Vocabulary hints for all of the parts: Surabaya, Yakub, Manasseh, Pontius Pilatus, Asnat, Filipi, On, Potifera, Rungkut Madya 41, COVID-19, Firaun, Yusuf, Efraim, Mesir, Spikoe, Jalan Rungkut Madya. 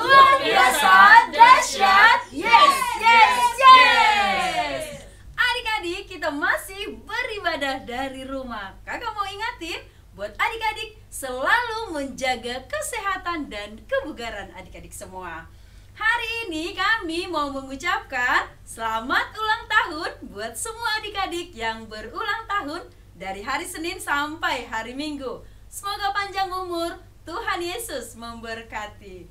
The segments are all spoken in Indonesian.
luar biasa, dahsyat. Yes, yes, yes. Adik-adik, kita masih beribadah dari rumah. Kakak mau ingatin buat adik-adik selalu menjaga kesehatan dan kebugaran adik-adik semua. Hari ini kami mau mengucapkan selamat ulang tahun buat semua adik-adik yang berulang tahun dari hari Senin sampai hari Minggu. Semoga panjang umur, Tuhan Yesus memberkati.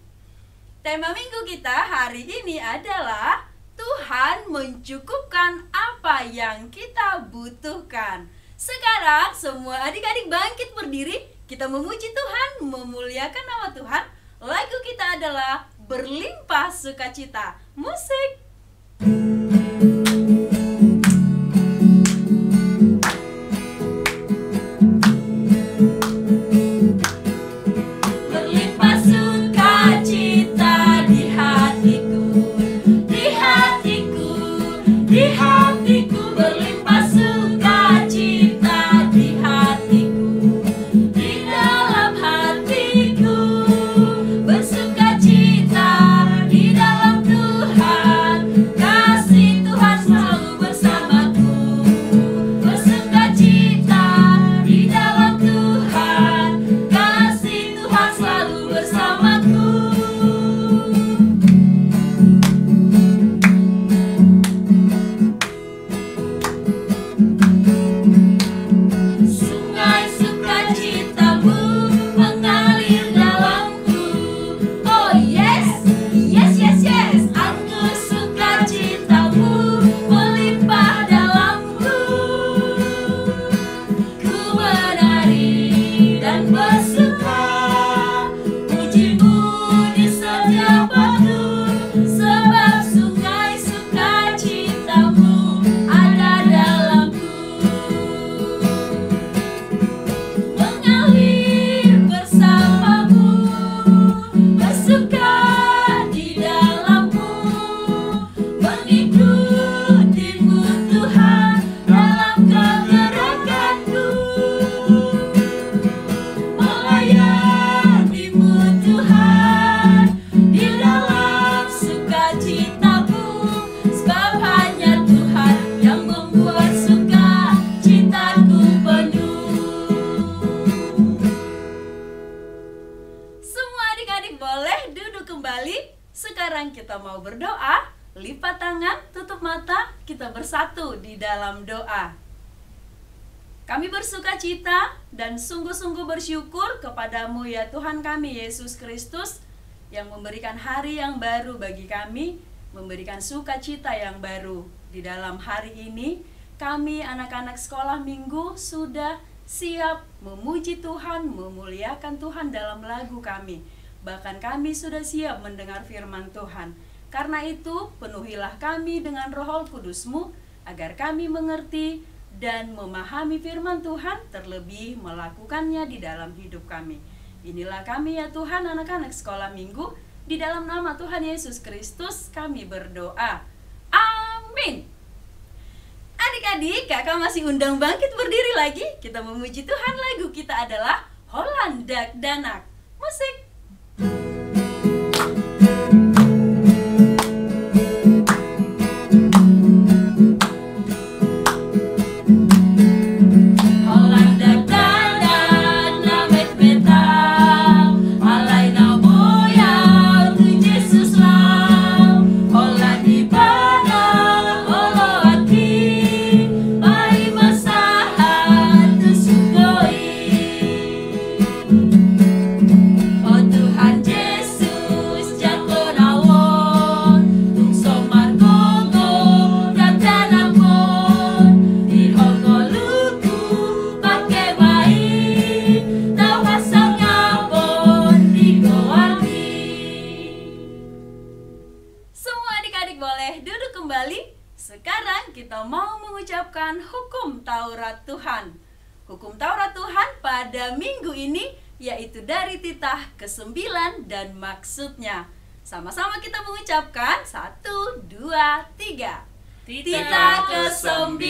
Tema minggu kita hari ini adalah Tuhan mencukupkan apa yang kita butuhkan. Sekarang semua adik-adik bangkit berdiri, kita memuji Tuhan, memuliakan nama Tuhan. Lagu kita adalah Berlimpah Sukacita. Musik. Berlimpah sukacita di hatiku, di hatiku, di hatiku. Berlimpah sukacita di hatiku, di dalam hatiku. Sungguh bersyukur kepadamu ya Tuhan kami Yesus Kristus, yang memberikan hari yang baru bagi kami, memberikan sukacita yang baru. Di dalam hari ini kami anak-anak sekolah minggu sudah siap memuji Tuhan, memuliakan Tuhan dalam lagu kami. Bahkan kami sudah siap mendengar firman Tuhan. Karena itu penuhilah kami dengan Roh Kudus-Mu, agar kami mengerti dan memahami firman Tuhan, terlebih melakukannya di dalam hidup kami. Inilah kami ya Tuhan, anak-anak sekolah minggu. Di dalam nama Tuhan Yesus Kristus kami berdoa. Amin. Adik-adik, kakak masih undang bangkit berdiri lagi. Kita memuji Tuhan, lagu kita adalah Hollandak Danak. Musik. Dan maksudnya sama-sama kita mengucapkan 1, 2, 3. Tita ke-9,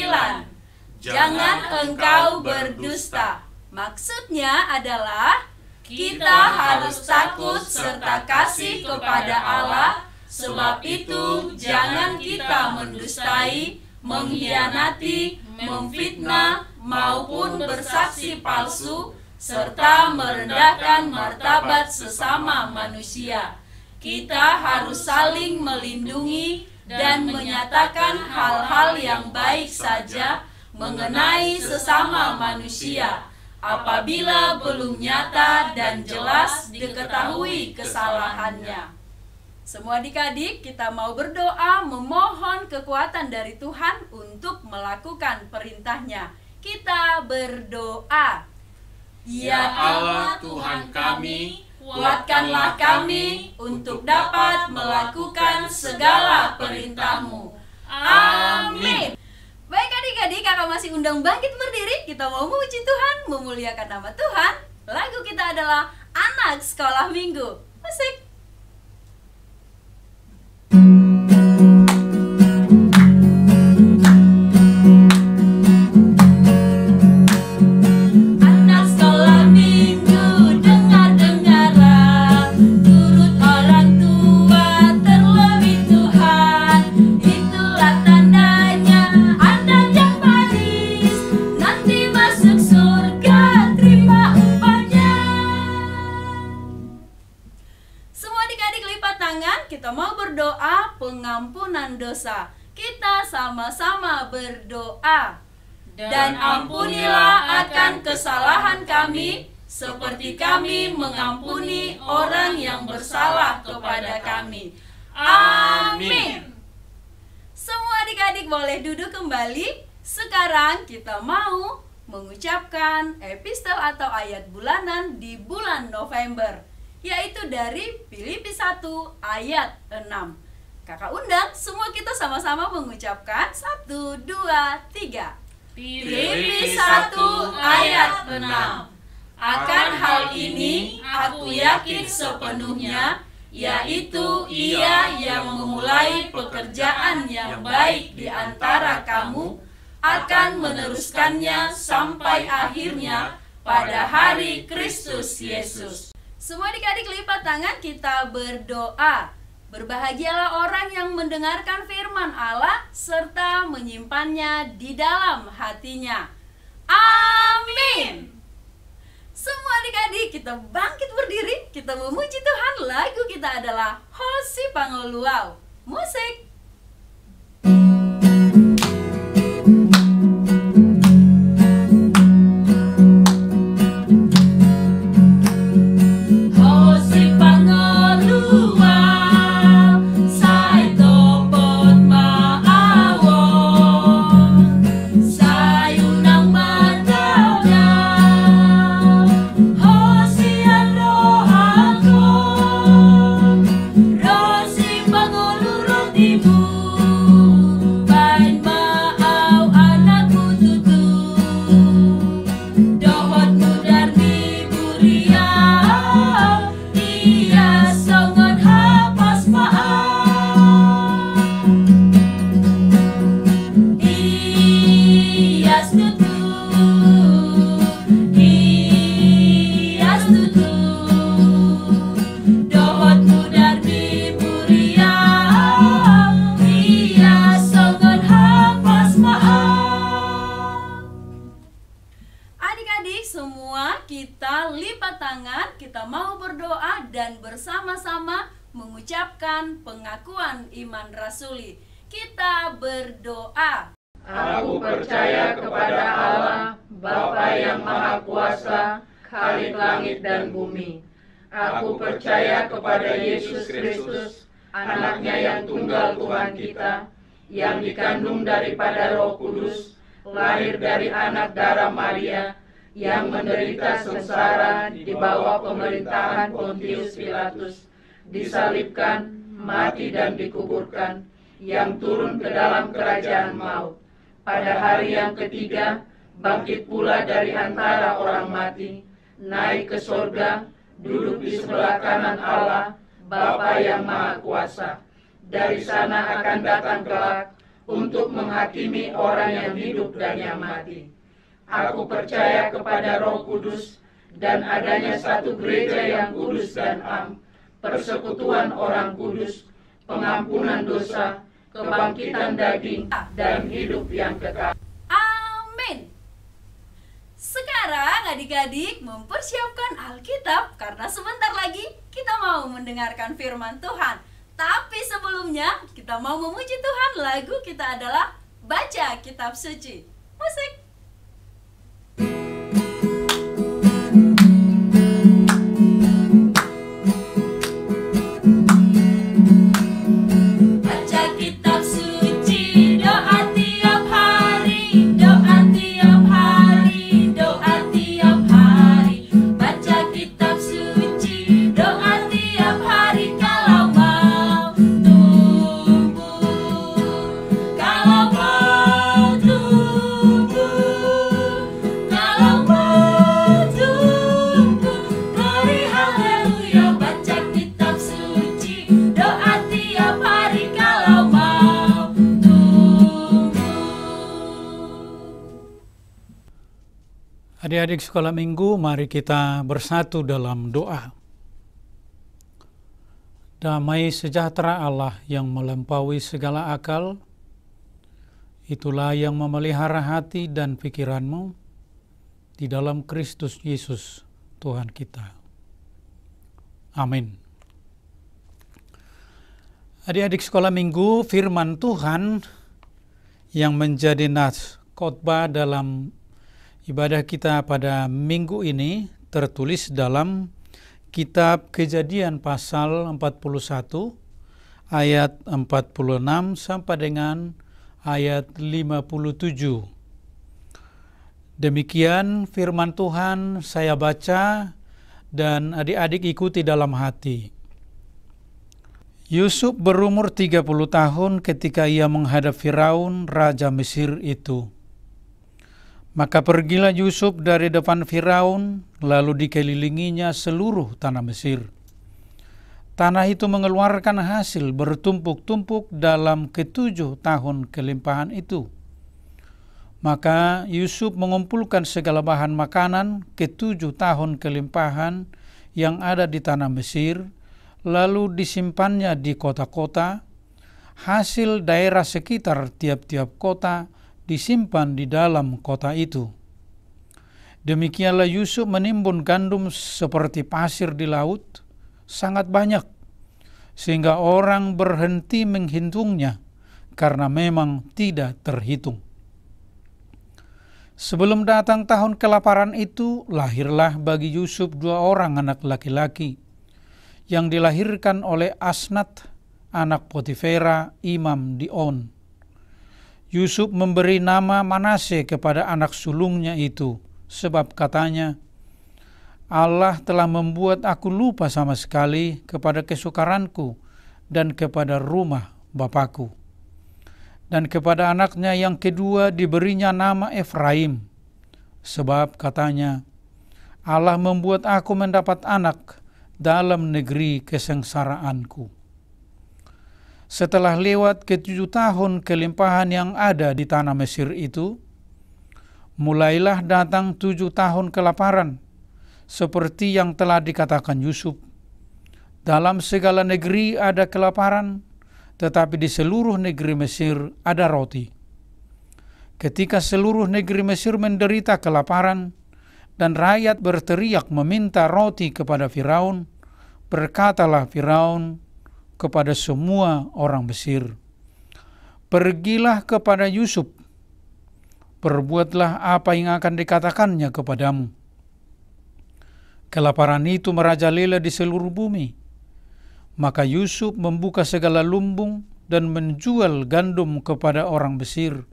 jangan engkau berdusta. Maksudnya adalah kita harus takut serta kasih kepada Allah, sebab itu jangan kita mendustai, mengkhianati, memfitnah, maupun bersaksi palsu, serta merendahkan martabat sesama manusia. Kita harus saling melindungi dan menyatakan hal-hal yang baik saja mengenai sesama manusia, apabila belum nyata dan jelas diketahui kesalahannya. Semua adik-adik, kita mau berdoa memohon kekuatan dari Tuhan untuk melakukan perintahnya. Kita berdoa. Ya Allah Tuhan kami, kuatkanlah kami untuk dapat melakukan segala perintah-Mu. Amin. Baik adik-adik, kakak masih undang bangkit berdiri. Kita mau memuji Tuhan, memuliakan nama Tuhan. Lagu kita adalah Anak Sekolah Minggu. Musik. Dosa. Kita sama-sama berdoa. Dan ampunilah akan kesalahan kami, seperti kami mengampuni orang yang bersalah kepada kami. Amin. Semua adik-adik boleh duduk kembali. Sekarang kita mau mengucapkan epistel atau ayat bulanan di bulan November, yaitu dari Filipi 1 ayat 6. Kakak undang, semua kita sama-sama mengucapkan 1, 2, 3. Filipi 1 ayat 6. Akan hal ini aku yakin sepenuhnya, yaitu ia yang memulai pekerjaan yang baik di antara kamu, akan meneruskannya sampai akhirnya pada hari Kristus Yesus. Semua adik-adik lipat tangan, kita berdoa. Berbahagialah orang yang mendengarkan firman Allah serta menyimpannya di dalam hatinya. Amin. Semua adik-adik, kita bangkit berdiri, kita memuji Tuhan. Lagu kita adalah Hosi Pangoluau. Musik. Pengakuan iman rasuli. Kita berdoa. Aku percaya kepada Allah, Bapa yang Maha Kuasa, Khalik langit dan bumi. Aku percaya kepada Yesus Kristus, Anak-Nya yang tunggal Tuhan kita, yang dikandung daripada Roh Kudus, lahir dari anak darah Maria, yang menderita sengsara di bawah pemerintahan Pontius Pilatus, disalibkan, mati dan dikuburkan, yang turun ke dalam kerajaan maut. Pada hari yang ketiga, bangkit pula dari antara orang mati, naik ke surga, duduk di sebelah kanan Allah, Bapa yang Maha Kuasa. Dari sana akan datang kelak untuk menghakimi orang yang hidup dan yang mati. Aku percaya kepada Roh Kudus, dan adanya satu gereja yang kudus dan am, persekutuan orang kudus, pengampunan dosa, kebangkitan daging, dan hidup yang kekal. Amin. Sekarang adik-adik mempersiapkan Alkitab, karena sebentar lagi kita mau mendengarkan firman Tuhan. Tapi sebelumnya kita mau memuji Tuhan. Lagu kita adalah Baca Kitab Suci. Musik. Adik-adik sekolah minggu, mari kita bersatu dalam doa. Damai sejahtera Allah yang melampaui segala akal, itulah yang memelihara hati dan pikiranmu di dalam Kristus Yesus Tuhan kita. Amin. Adik-adik sekolah minggu, firman Tuhan yang menjadi nats khotbah dalam ibadah kita pada minggu ini tertulis dalam kitab Kejadian pasal 41 ayat 46 sampai dengan ayat 57. Demikian firman Tuhan saya baca dan adik-adik ikuti dalam hati. Yusuf berumur 30 tahun ketika ia menghadap Firaun, Raja Mesir itu. Maka pergilah Yusuf dari depan Firaun, lalu dikelilinginya seluruh tanah Mesir. Tanah itu mengeluarkan hasil bertumpuk-tumpuk dalam ketujuh tahun kelimpahan itu. Maka Yusuf mengumpulkan segala bahan makanan ketujuh tahun kelimpahan yang ada di tanah Mesir, lalu disimpannya di kota-kota. Hasil daerah sekitar tiap-tiap kota disimpan di dalam kota itu. Demikianlah Yusuf menimbun gandum seperti pasir di laut, sangat banyak, sehingga orang berhenti menghitungnya, karena memang tidak terhitung. Sebelum datang tahun kelaparan itu, lahirlah bagi Yusuf 2 orang anak laki-laki, yang dilahirkan oleh Asnat, anak Potifera, imam di On. Yusuf memberi nama Manasseh kepada anak sulungnya itu, sebab katanya, Allah telah membuat aku lupa sama sekali kepada kesukaranku dan kepada rumah bapakku. Dan kepada anaknya yang kedua diberinya nama Efraim, sebab katanya, Allah membuat aku mendapat anak dalam negeri kesengsaraanku. Setelah lewat ke-7 tahun kelimpahan yang ada di tanah Mesir itu, mulailah datang 7 tahun kelaparan, seperti yang telah dikatakan Yusuf. Dalam segala negeri ada kelaparan, tetapi di seluruh negeri Mesir ada roti. Ketika seluruh negeri Mesir menderita kelaparan, dan rakyat berteriak meminta roti kepada Firaun, berkatalah Firaun kepada semua orang Mesir, pergilah kepada Yusuf, perbuatlah apa yang akan dikatakannya kepadamu. Kelaparan itu merajalela di seluruh bumi. Maka Yusuf membuka segala lumbung dan menjual gandum kepada orang Mesir,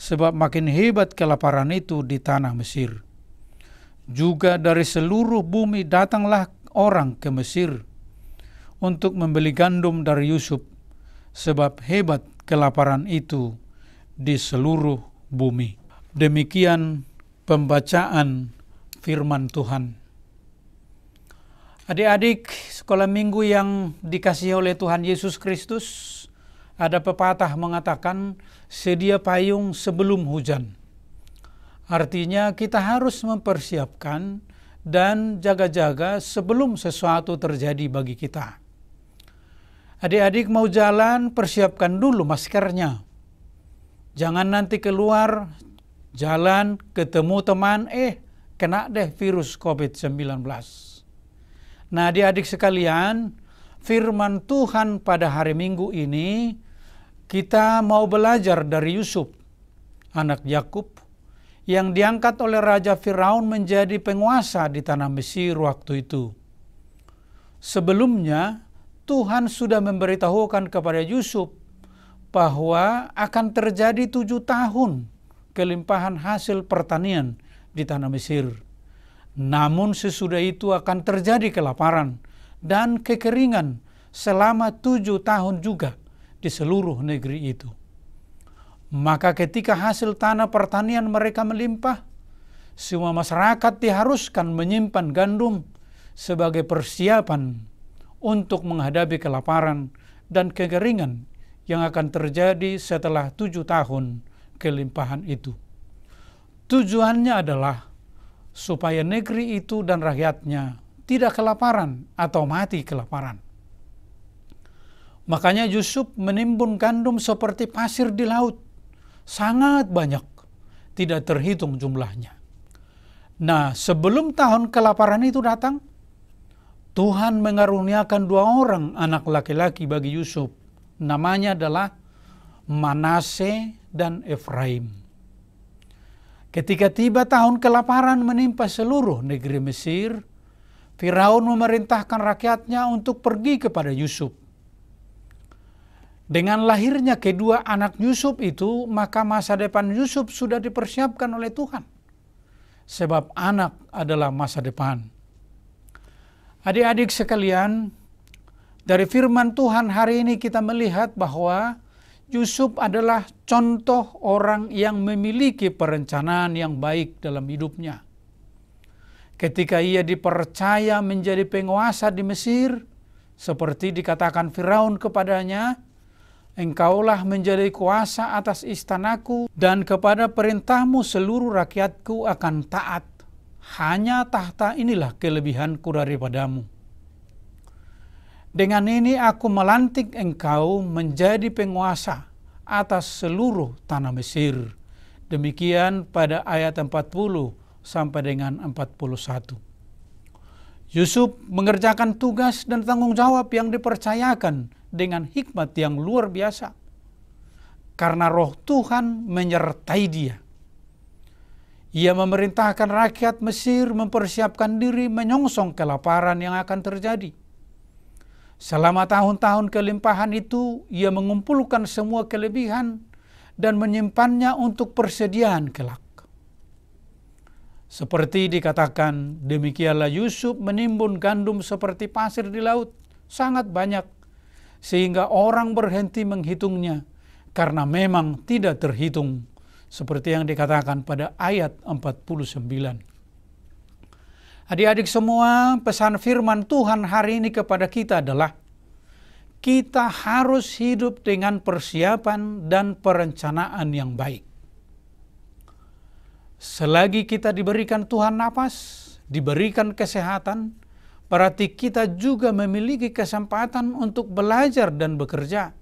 sebab makin hebat kelaparan itu di tanah Mesir. Juga dari seluruh bumi datanglah orang ke Mesir untuk membeli gandum dari Yusuf, sebab hebat kelaparan itu di seluruh bumi. Demikian pembacaan firman Tuhan. Adik-adik sekolah minggu yang dikasihi oleh Tuhan Yesus Kristus, ada pepatah mengatakan sedia payung sebelum hujan. Artinya kita harus mempersiapkan dan jaga-jaga sebelum sesuatu terjadi bagi kita. Adik-adik mau jalan, persiapkan dulu maskernya. Jangan nanti keluar, jalan, ketemu teman, kena deh virus COVID-19. Nah adik-adik sekalian, firman Tuhan pada hari Minggu ini, kita mau belajar dari Yusuf, anak Yakub, yang diangkat oleh Raja Firaun menjadi penguasa di tanah Mesir waktu itu. Sebelumnya, Tuhan sudah memberitahukan kepada Yusuf bahwa akan terjadi 7 tahun kelimpahan hasil pertanian di tanah Mesir. Namun sesudah itu akan terjadi kelaparan dan kekeringan selama 7 tahun juga di seluruh negeri itu. Maka ketika hasil tanah pertanian mereka melimpah, semua masyarakat diharuskan menyimpan gandum sebagai persiapan untuk menghadapi kelaparan dan kekeringan yang akan terjadi setelah 7 tahun kelimpahan itu. Tujuannya adalah supaya negeri itu dan rakyatnya tidak kelaparan atau mati kelaparan. Makanya Yusuf menimbun gandum seperti pasir di laut. Sangat banyak, tidak terhitung jumlahnya. Nah, sebelum tahun kelaparan itu datang, Tuhan mengaruniakan 2 orang anak laki-laki bagi Yusuf. Namanya adalah Manasseh dan Efraim. Ketika tiba tahun kelaparan menimpa seluruh negeri Mesir, Firaun memerintahkan rakyatnya untuk pergi kepada Yusuf. Dengan lahirnya kedua anak Yusuf itu, maka masa depan Yusuf sudah dipersiapkan oleh Tuhan. Sebab anak adalah masa depan. Adik-adik sekalian, dari firman Tuhan hari ini kita melihat bahwa Yusuf adalah contoh orang yang memiliki perencanaan yang baik dalam hidupnya. Ketika ia dipercaya menjadi penguasa di Mesir, seperti dikatakan Firaun kepadanya, "Engkaulah menjadi kuasa atas istanaku, dan kepada perintahmu seluruh rakyatku akan taat. Hanya tahta inilah kelebihanku daripadamu. Dengan ini aku melantik engkau menjadi penguasa atas seluruh tanah Mesir." Demikian pada ayat 40 sampai dengan 41. Yusuf mengerjakan tugas dan tanggung jawab yang dipercayakan dengan hikmat yang luar biasa, karena roh Tuhan menyertai dia. Ia memerintahkan rakyat Mesir mempersiapkan diri menyongsong kelaparan yang akan terjadi. Selama tahun-tahun kelimpahan itu, ia mengumpulkan semua kelebihan dan menyimpannya untuk persediaan kelak. Seperti dikatakan, demikianlah Yusuf menimbun gandum seperti pasir di laut, sangat banyak, sehingga orang berhenti menghitungnya karena memang tidak terhitung, seperti yang dikatakan pada ayat 49. Adik-adik semua, pesan firman Tuhan hari ini kepada kita adalah kita harus hidup dengan persiapan dan perencanaan yang baik. Selagi kita diberikan Tuhan napas, diberikan kesehatan, berarti kita juga memiliki kesempatan untuk belajar dan bekerja.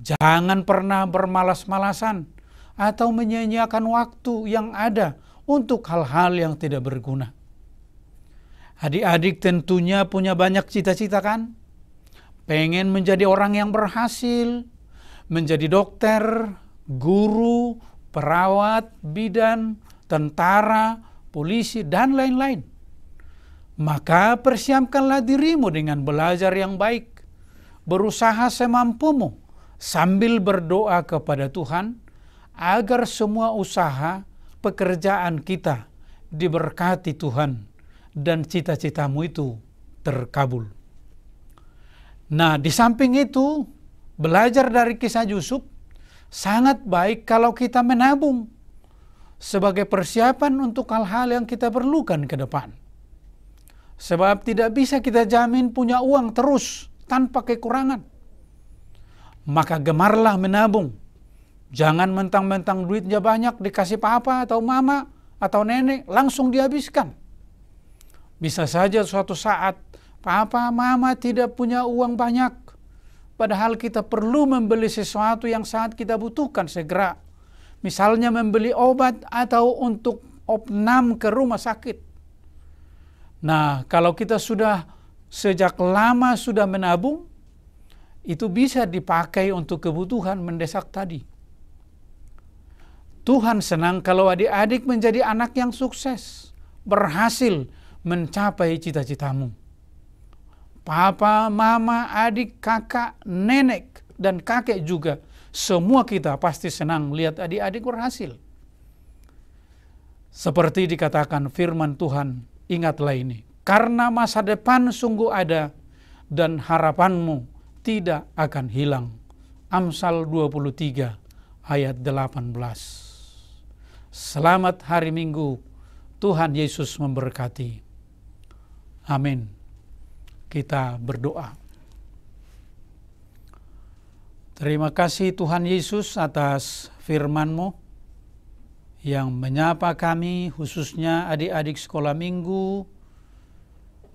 Jangan pernah bermalas-malasan atau menyia-nyiakan waktu yang ada untuk hal-hal yang tidak berguna. Adik-adik tentunya punya banyak cita-cita kan? Pengen menjadi orang yang berhasil, menjadi dokter, guru, perawat, bidan, tentara, polisi, dan lain-lain. Maka persiapkanlah dirimu dengan belajar yang baik, berusaha semampumu sambil berdoa kepada Tuhan agar semua usaha pekerjaan kita diberkati Tuhan dan cita-citamu itu terkabul. Nah, di samping itu, belajar dari kisah Yusuf, sangat baik kalau kita menabung sebagai persiapan untuk hal-hal yang kita perlukan ke depan. Sebab tidak bisa kita jamin punya uang terus tanpa kekurangan. Maka gemarlah menabung. Jangan mentang-mentang duitnya banyak dikasih papa atau mama atau nenek langsung dihabiskan. Bisa saja suatu saat, Papa, Mama tidak punya uang banyak. Padahal kita perlu membeli sesuatu yang sangat kita butuhkan segera. Misalnya membeli obat atau untuk opnam ke rumah sakit. Nah, kalau kita sudah sejak lama sudah menabung, itu bisa dipakai untuk kebutuhan mendesak tadi. Tuhan senang kalau adik-adik menjadi anak yang sukses, berhasil mencapai cita-citamu. Papa, mama, adik, kakak, nenek, dan kakek juga. Semua kita pasti senang lihat adik-adik berhasil. Seperti dikatakan firman Tuhan, ingatlah ini. Karena masa depan sungguh ada dan harapanmu tidak akan hilang. Amsal 23 ayat 18. Selamat hari Minggu. Tuhan Yesus memberkati. Amin. Kita berdoa. Terima kasih Tuhan Yesus atas firman-Mu yang menyapa kami, khususnya adik-adik sekolah minggu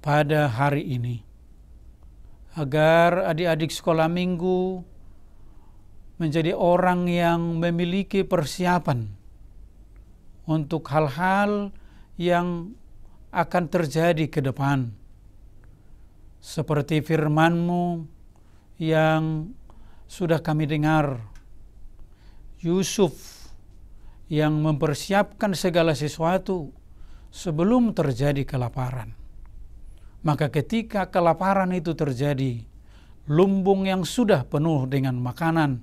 pada hari ini. Agar adik-adik sekolah minggu menjadi orang yang memiliki persiapan untuk hal-hal yang akan terjadi ke depan. Seperti firman-Mu yang sudah kami dengar, Yusuf yang mempersiapkan segala sesuatu sebelum terjadi kelaparan. Maka ketika kelaparan itu terjadi, lumbung yang sudah penuh dengan makanan,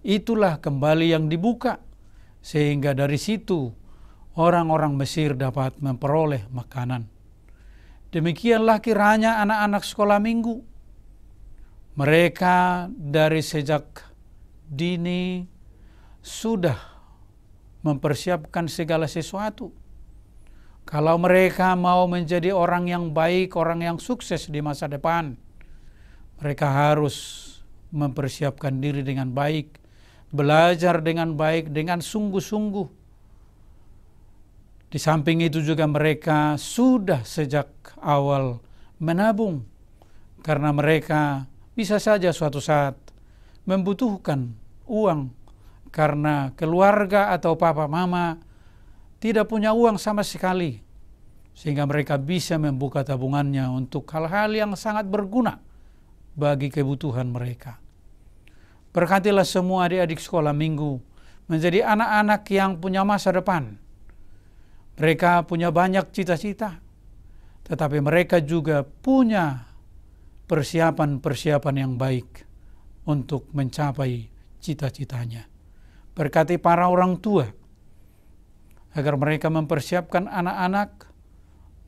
itulah kembali yang dibuka, sehingga dari situ orang-orang Mesir dapat memperoleh makanan. Demikianlah kiranya anak-anak sekolah minggu. Mereka dari sejak dini sudah mempersiapkan segala sesuatu. Kalau mereka mau menjadi orang yang baik, orang yang sukses di masa depan, mereka harus mempersiapkan diri dengan baik, belajar dengan baik, dengan sungguh-sungguh. Di samping itu juga mereka sudah sejak awal menabung, karena mereka bisa saja suatu saat membutuhkan uang karena keluarga atau papa mama tidak punya uang sama sekali. Sehingga mereka bisa membuka tabungannya untuk hal-hal yang sangat berguna bagi kebutuhan mereka. Berkatilah semua adik-adik sekolah minggu menjadi anak-anak yang punya masa depan. Mereka punya banyak cita-cita, tetapi mereka juga punya persiapan-persiapan yang baik untuk mencapai cita-citanya. Berkati para orang tua, agar mereka mempersiapkan anak-anak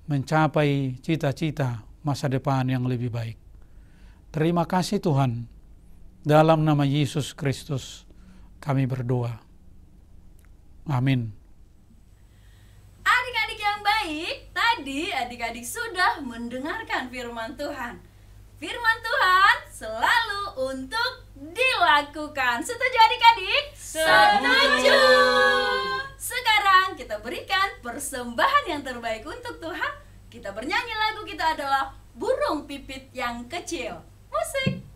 mencapai cita-cita masa depan yang lebih baik. Terima kasih Tuhan, dalam nama Yesus Kristus kami berdoa. Amin. Adik-adik yang baik, tadi adik-adik sudah mendengarkan firman Tuhan. Firman Tuhan selalu untuk dilakukan. Setuju adik-adik? Setuju! Sekarang kita berikan persembahan yang terbaik untuk Tuhan. Kita bernyanyi lagu kita adalah Burung Pipit yang Kecil. Musik.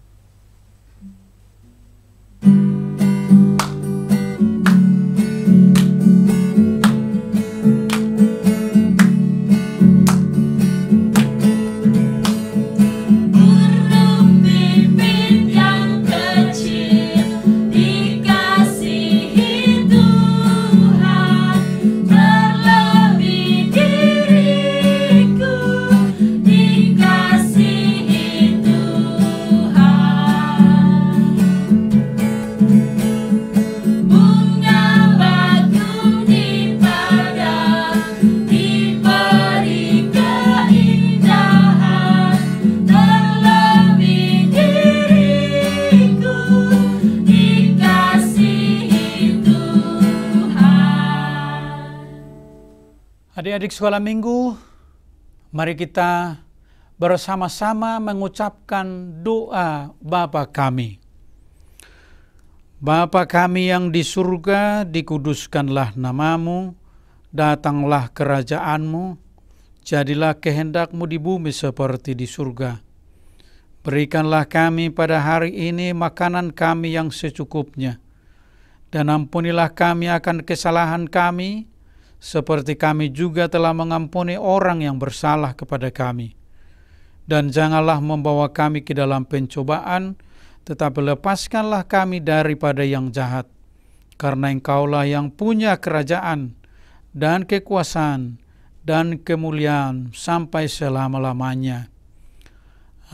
Adik-adik sekolah minggu, mari kita bersama-sama mengucapkan doa Bapa kami. Bapa kami yang di surga, dikuduskanlah namamu, datanglah kerajaanmu, jadilah kehendak-Mu di bumi seperti di surga. Berikanlah kami pada hari ini makanan kami yang secukupnya, dan ampunilah kami akan kesalahan kami, seperti kami juga telah mengampuni orang yang bersalah kepada kami. Dan janganlah membawa kami ke dalam pencobaan, tetapi lepaskanlah kami daripada yang jahat. Karena Engkaulah yang punya kerajaan, dan kekuasaan, dan kemuliaan sampai selama-lamanya.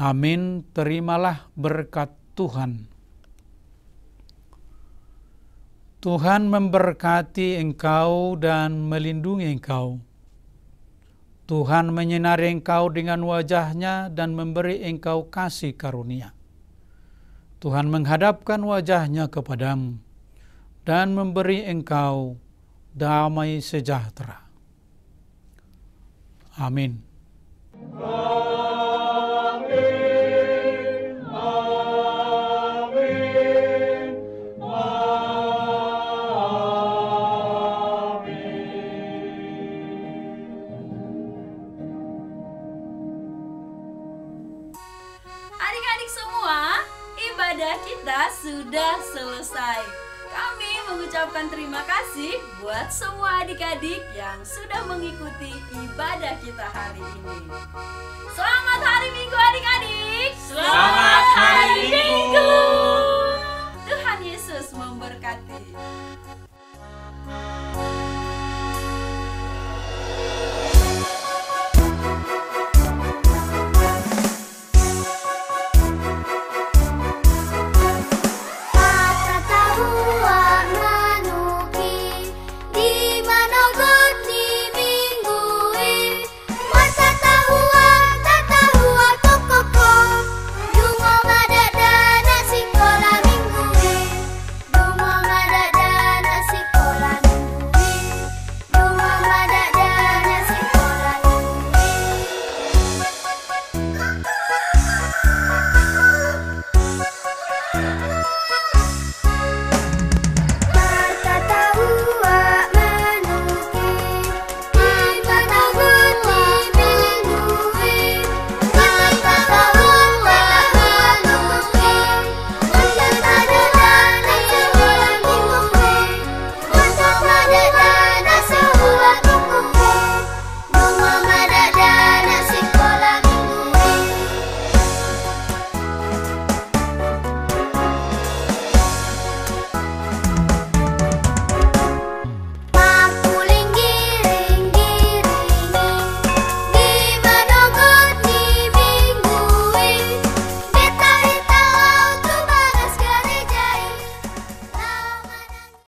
Amin. Terimalah berkat Tuhan. Tuhan memberkati engkau dan melindungi engkau. Tuhan menyinari engkau dengan wajah-Nya dan memberi engkau kasih karunia. Tuhan menghadapkan wajah-Nya kepadamu dan memberi engkau damai sejahtera. Amin. Sudah selesai. Kami mengucapkan terima kasih buat semua adik-adik yang sudah mengikuti ibadah kita hari ini. Selamat hari Minggu adik-adik. Selamat hari Minggu.